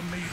the meal.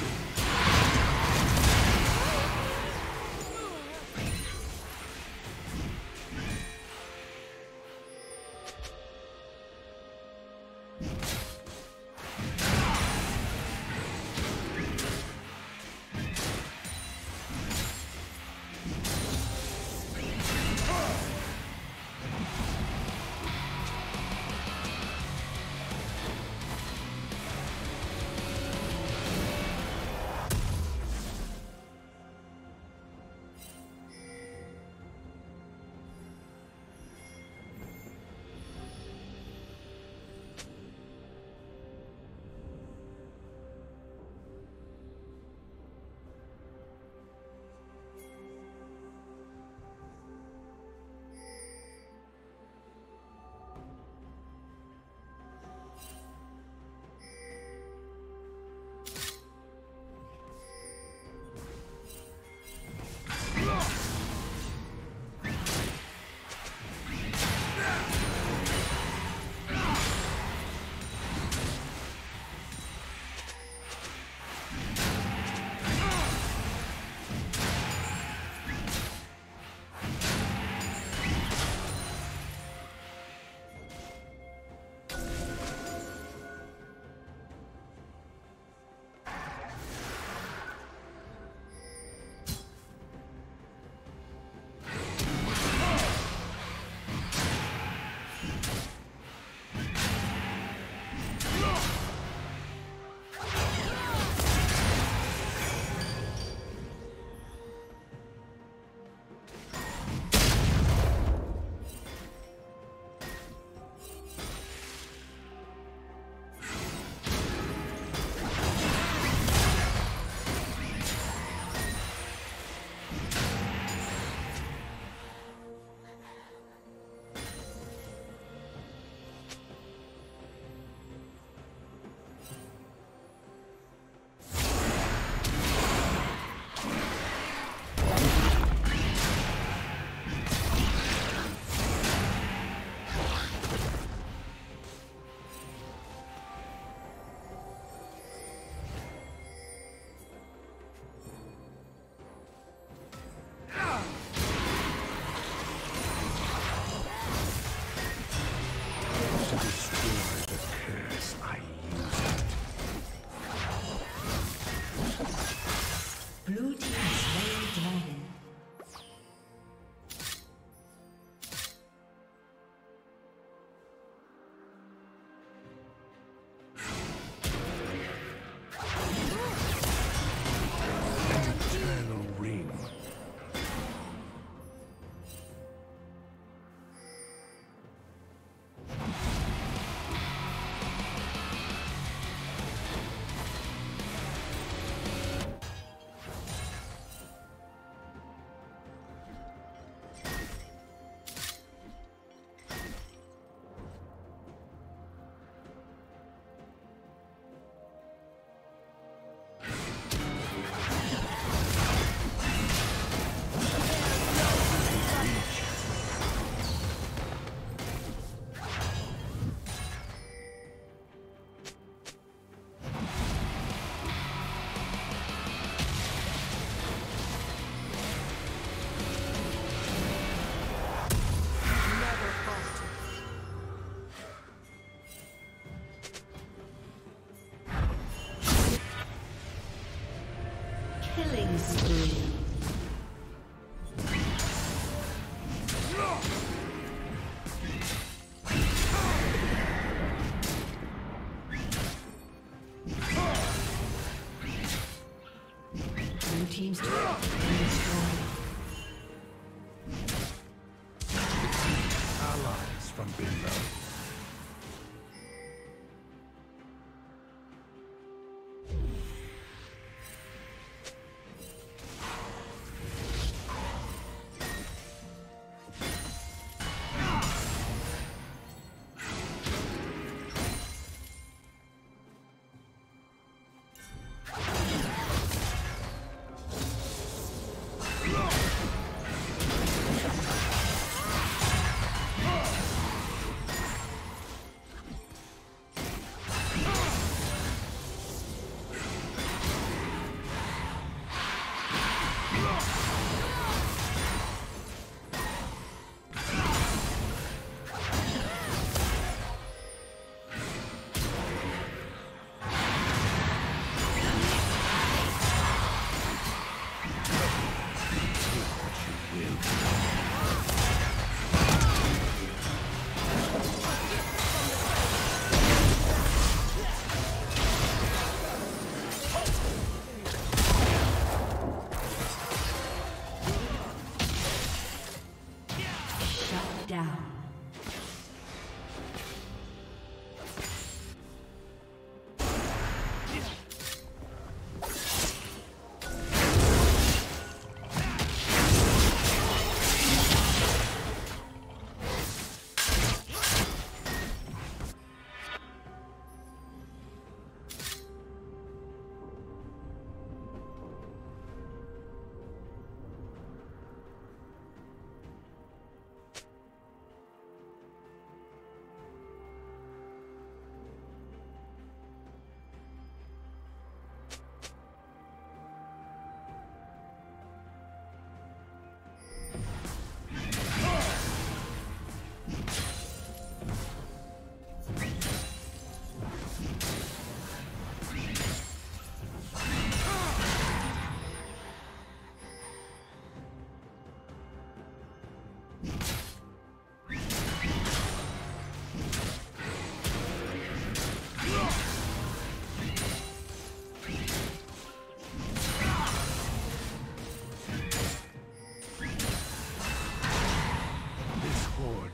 down.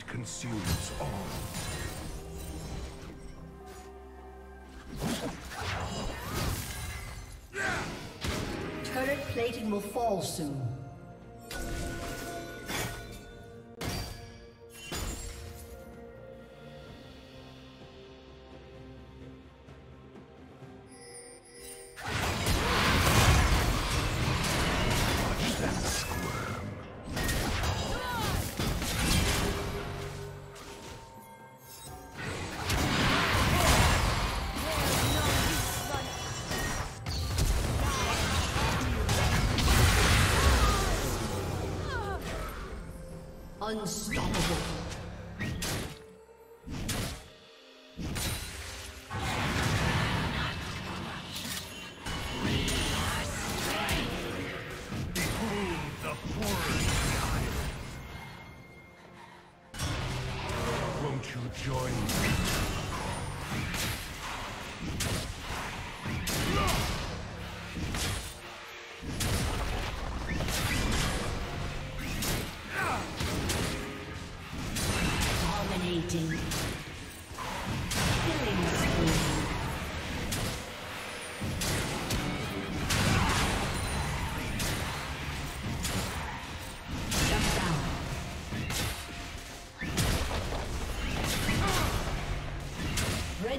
Consumes all. Turret plating will fall soon. Unstoppable.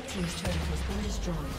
Team's turret has been destroyed.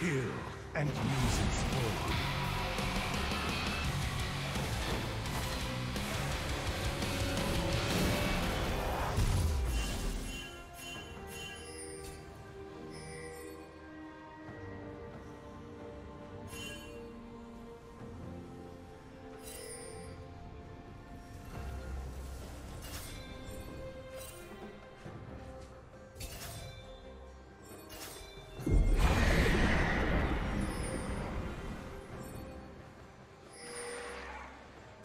kill and use its form.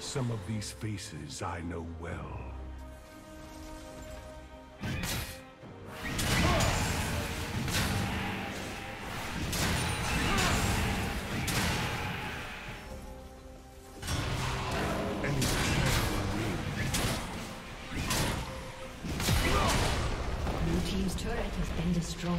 Some of these faces I know well. Blue Team's turret has been destroyed.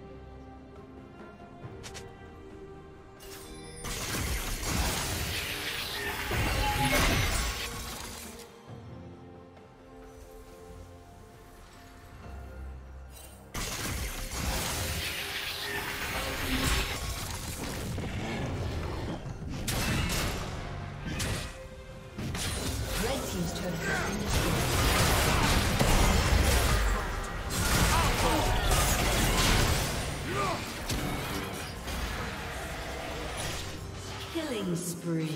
turret has been destroyed. Killing spree.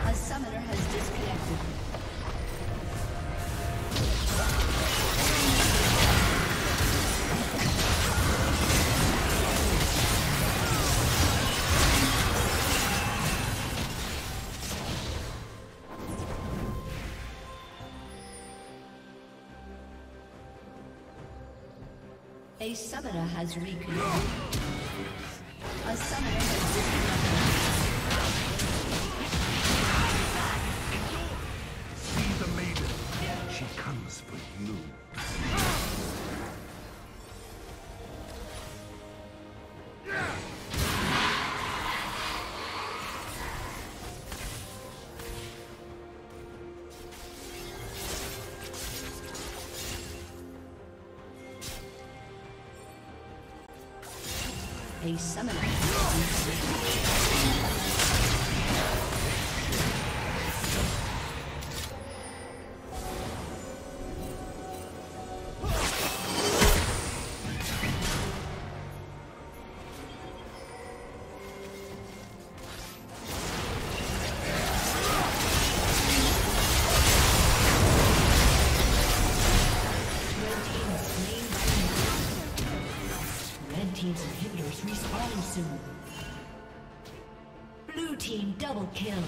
A summoner has reconnected. A summoner has disconnected. See the maiden. She comes for you. A summoner team's inhibitors respawning soon. Blue team double kill.